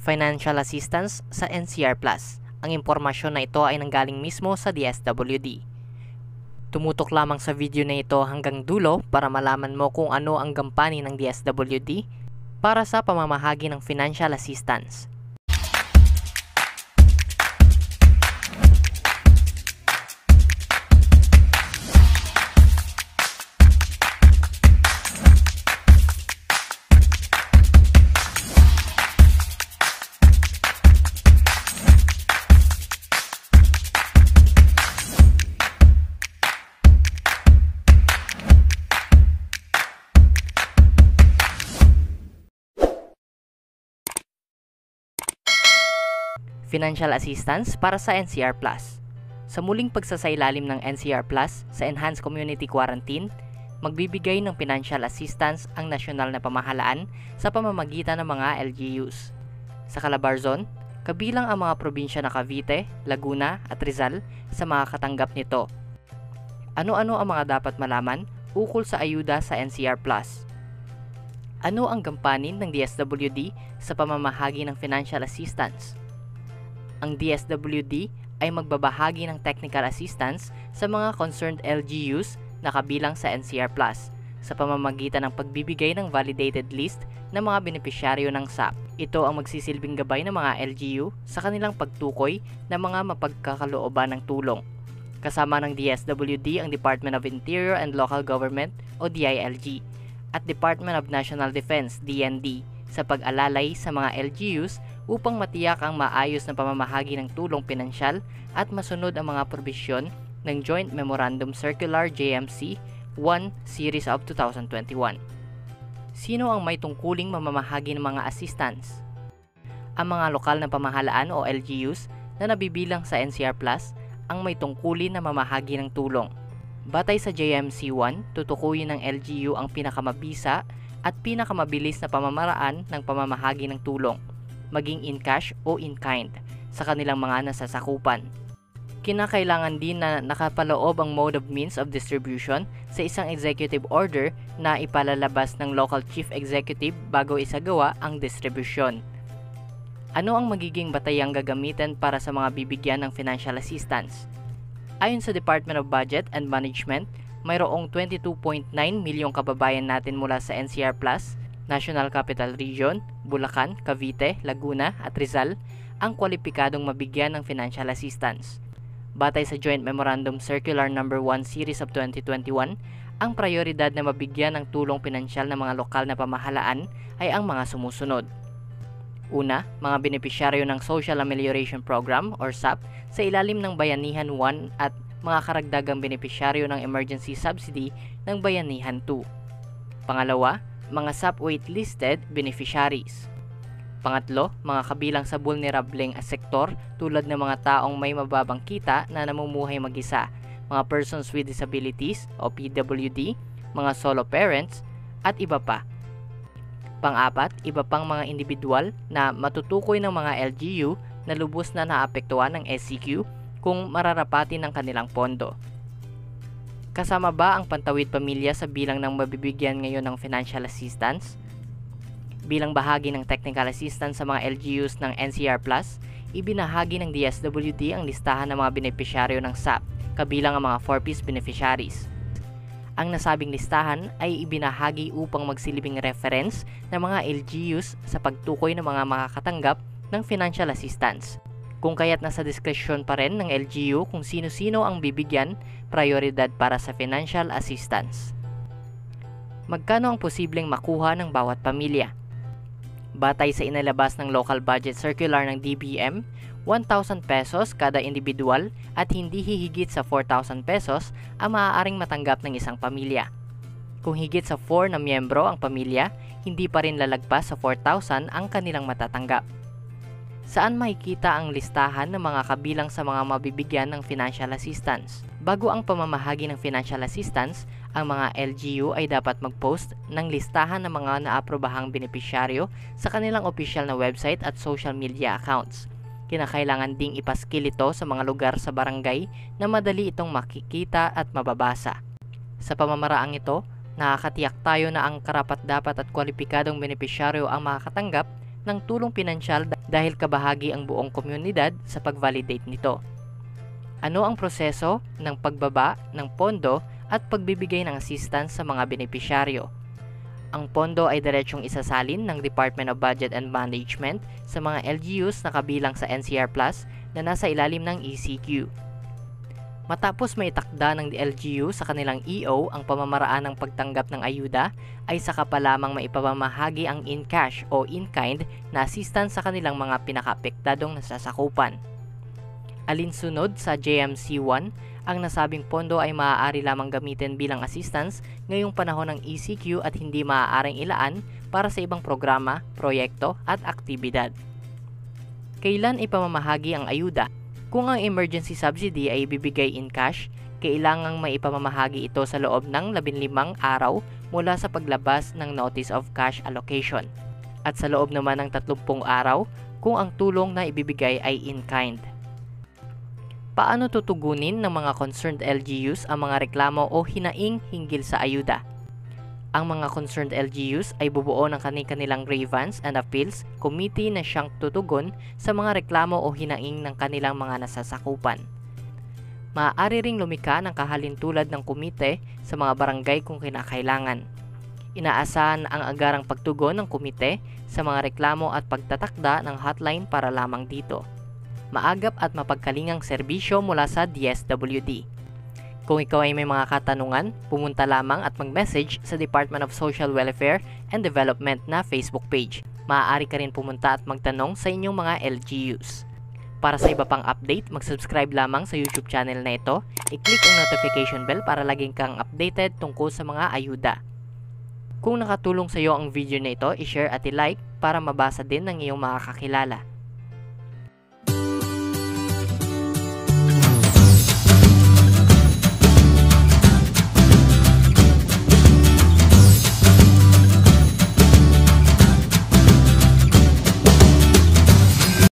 Financial Assistance sa NCR Plus. Ang impormasyon na ito ay nanggaling mismo sa DSWD. Tumutok lamang sa video na ito hanggang dulo para malaman mo kung ano ang gampanin ng DSWD para sa pamamahagi ng financial assistance. Financial Assistance para sa NCR Plus. Sa muling pagsasailalim ng NCR Plus sa Enhanced Community Quarantine, magbibigay ng financial assistance ang nasyonal na pamahalaan sa pamamagitan ng mga LGUs. Sa Calabarzon, kabilang ang mga probinsya na Cavite, Laguna at Rizal sa mga katanggap nito. Ano-ano ang mga dapat malaman ukol sa ayuda sa NCR Plus? Ano ang gampanin ng DSWD sa pamamahagi ng financial assistance? Ang DSWD ay magbabahagi ng technical assistance sa mga concerned LGUs na kabilang sa NCR Plus sa pamamagitan ng pagbibigay ng validated list ng mga benepisyaryo ng SAP. Ito ang magsisilbing gabay ng mga LGU sa kanilang pagtukoy ng mga mapagkakalooban ng tulong. Kasama ng DSWD ang Department of Interior and Local Government o DILG at Department of National Defense DND sa pag-alalay sa mga LGUs upang matiyak ang maayos na pamamahagi ng tulong pinansyal at masunod ang mga probisyon ng Joint Memorandum Circular JMC 1 Series of 2021. Sino ang may tungkuling mamamahagi ng mga assistance? Ang mga lokal na pamahalaan o LGUs na nabibilang sa NCR Plus ang may tungkulin na mamahagi ng tulong. Batay sa JMC 1, tutukuyin ng LGU ang pinakamabisa at pinakamabilis na pamamaraan ng pamamahagi ng tulong, maging in cash o in kind sa kanilang mga nasasakupan. Kinakailangan din na nakapaloob ang mode of means of distribution sa isang executive order na ipalalabas ng local chief executive bago isagawa ang distribution. Ano ang magiging batayang gagamitin para sa mga bibigyan ng financial assistance? Ayon sa Department of Budget and Management, mayroong 22.9 milyong kababayan natin mula sa NCR Plus, National Capital Region, Bulacan, Cavite, Laguna at Rizal ang kwalipikadong mabigyan ng financial assistance. Batay sa Joint Memorandum Circular No. 1 Series of 2021, ang prioridad na mabigyan ng tulong pinansyal ng mga lokal na pamahalaan ay ang mga sumusunod. Una, mga benepisyaryo ng Social Amelioration Program or SAP sa ilalim ng Bayanihan 1 at mga karagdagang benepisyaryo ng Emergency Subsidy ng Bayanihan 2. Pangalawa, mga SAP waitlisted beneficiaries. Pangatlo, mga kabilang sa vulnerableng sektor tulad ng mga taong may mababang kita na namumuhay mag-isa, mga persons with disabilities o PWD, mga solo parents, at iba pa. Pang-apat, iba pang mga individual na matutukoy ng mga LGU na lubos na naapektuhan ng ECQ kung mararapatin ng kanilang pondo. Kasama ba ang pantawid pamilya sa bilang ng mabibigyan ngayon ng financial assistance? Bilang bahagi ng technical assistance sa mga LGUs ng NCR Plus, ibinahagi ng DSWD ang listahan ng mga benepisyaryo ng SAP, kabilang ang mga four-piece beneficiaries. Ang nasabing listahan ay ibinahagi upang magsilbing reference ng mga LGUs sa pagtukoy ng mga makakatanggap ng financial assistance. Kung kaya't nasa diskresyon pa rin ng LGU kung sino-sino ang bibigyan prioridad para sa financial assistance. Magkano ang posibleng makuha ng bawat pamilya? Batay sa inilabas ng Local Budget Circular ng DBM, 1,000 pesos kada individual at hindi hihigit sa 4,000 pesos ang maaaring matanggap ng isang pamilya. Kung higit sa 4 na miyembro ang pamilya, hindi pa rin lalagpas sa 4,000 ang kanilang matatanggap. Saan makikita ang listahan ng mga kabilang sa mga mabibigyan ng financial assistance? Bago ang pamamahagi ng financial assistance, ang mga LGU ay dapat mag-post ng listahan ng mga naaprobahang benepisyaryo sa kanilang official na website at social media accounts. Kinakailangan ding ipaskil ito sa mga lugar sa barangay na madali itong makikita at mababasa. Sa pamamaraang ito, nakakatiyak tayo na ang karapat-dapat at kwalipikadong benepisyaryo ang makakatanggap ng tulong pinansyal dahil kabahagi ang buong komunidad sa pag-validate nito. Ano ang proseso ng pagbaba ng pondo at pagbibigay ng assistance sa mga benepisyaryo? Ang pondo ay diretsyong isasalin ng Department of Budget and Management sa mga LGUs na kabilang sa NCR Plus na nasa ilalim ng ECQ. Matapos maitakda ng LGU sa kanilang EO ang pamamaraan ng pagtanggap ng ayuda, ay saka pa lamang maipamamahagi ang in-cash o in-kind na assistance sa kanilang mga pinakaapektadong nasasakupan. Alinsunod sa JMC 1, ang nasabing pondo ay maaari lamang gamitin bilang assistance ngayong panahon ng ECQ at hindi maaaring ilaan para sa ibang programa, proyekto at aktibidad. Kailan ipamamahagi ang ayuda? Kung ang emergency subsidy ay ibibigay in cash, kailangang maipamamahagi ito sa loob ng 15 araw mula sa paglabas ng Notice of Cash Allocation at sa loob naman ng 30 araw kung ang tulong na ibibigay ay in kind. Paano tutugunin ng mga concerned LGUs ang mga reklamo o hinaing hinggil sa ayuda? Ang mga concerned LGUs ay bubuo ng kanilang Grievance and Appeals Committee na siyang tutugon sa mga reklamo o hinaing ng kanilang mga nasasakupan. Maaari ring lumika ng kahalintulad ng komite sa mga barangay kung kinakailangan. Inaasahan ang agarang pagtugon ng komite sa mga reklamo at pagtatakda ng hotline para lamang dito. Maagap at mapagkalingang serbisyo mula sa DSWD. Kung ikaw ay may mga katanungan, pumunta lamang at mag-message sa Department of Social Welfare and Development na Facebook page. Maaari ka rin pumunta at magtanong sa inyong mga LGUs. Para sa iba pang update, mag-subscribe lamang sa YouTube channel na ito. I-click ang notification bell para laging kang updated tungkol sa mga ayuda. Kung nakatulong sa iyo ang video na ito, i-share at i-like para mabasa din ng iyong mga kakilala.